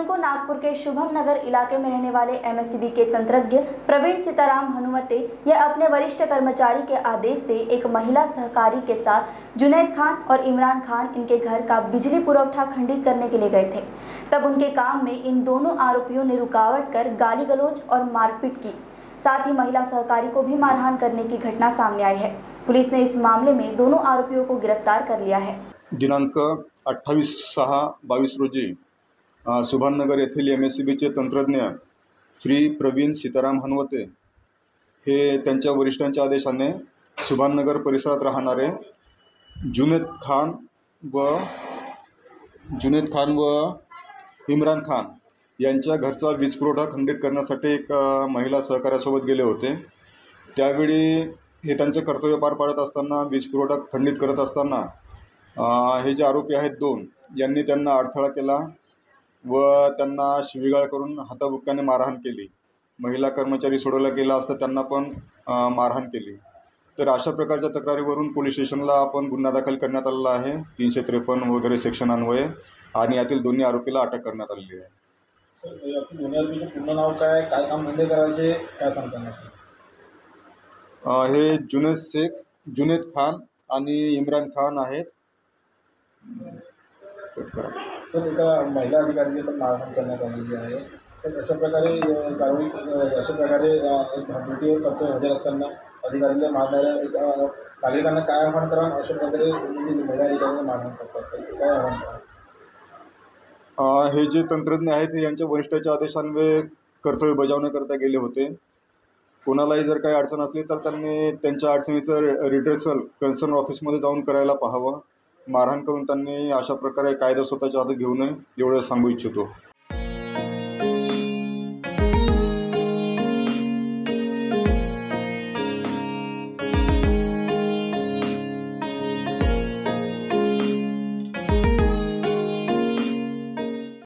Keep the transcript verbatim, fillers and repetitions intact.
जून को नागपुर के शुभम नगर इलाके में रहने वाले एमएससीबी के तंत्रज्ञ प्रवीण सीताराम हनवते यह अपने वरिष्ठ कर्मचारी के आदेश से एक महिला सहकारी के साथ जुनेद खान और इमरान खान इनके घर का बिजली पुरवठा खंडित करने के लिए गए थे। तब उनके काम में इन दोनों आरोपियों ने रुकावट कर गाली गलौज और मारपीट की, साथ ही महिला सहकारी को भी मारहान करने की घटना सामने आई है। पुलिस ने इस मामले में दोनों आरोपियों को गिरफ्तार कर लिया है। दिनांक अठ्ठावीस सहा बावीस रोजी शुभम नगर येथील एम एस सी बीचे तंत्रज्ञ श्री प्रवीण सीताराम हनवते हे त्यांच्या वरिष्ठांच्या आदेशाने शुभम नगर परिसरात राहणारे जुनेद खान व जुनेद खान व इमरान खान यांच्या घरचा वीज पुरवठा खंडित करण्यासाठी एक महिला सहकाऱ्यासोबत गेले होते। त्यावेळी हे त्यांचं कर्तव्य पार पाडत असताना, वीज पुरवठा खंडित करत असताना हे जे आरोपी आहेत दोन, यांनी त्यांना अडथळा केला व त्यांना शिवीगाळ करून हाताबुक्क्याने मारहाण केली। महिला कर्मचारी सोडवला गेला असता त्यांना पण मारहाण केली। तर अशा प्रकारच्या तक्रारीवरून पोलीस स्टेशनला आपण गुन्हा दाखल करण्यात आलेला आहे, तीनशे त्रेपन्न वगैरे सेक्शन अन्वये, आणि यातील दोन्ही आरोपीला अटक करण्यात आलेली आहे। दोन्ही आरोपीचं पूर्ण नाव काय, काय काम धंदे करायचे, काय सांगताना हे जुनेद शेख, जुनेद खान आणि इमरान खान आहेत। सर, एका महिला अधिकाऱ्याने पण मारहाण करण्यात आलेली आहे, तर अशा प्रकारे कारवाई, अशा प्रकारे भांडवटीवर कर्तव्य हजर असताना अधिकाऱ्यांना मारणाऱ्या एका नागरिकांना काय आव्हान करावं, अशा प्रकारे महिला अधिकाऱ्यांना मारहाण करतात, काय आव्हान करावं? हे जे तंत्रज्ञ आहेत हे यांच्या वरिष्ठाच्या आदेशान्वये कर्तव्य बजावण्याकरता गेले होते। कोणालाही जर काही अडचण असली तर त्यांनी त्यांच्या अडचणीचं रिड्रेसल कन्सर्न ऑफिसमध्ये जाऊन करायला पाहावं। मारहाण करून त्यांनी अशा प्रकारे कायदा स्वतःच्या हातात घेऊ नये एवढं सांगू इच्छितो।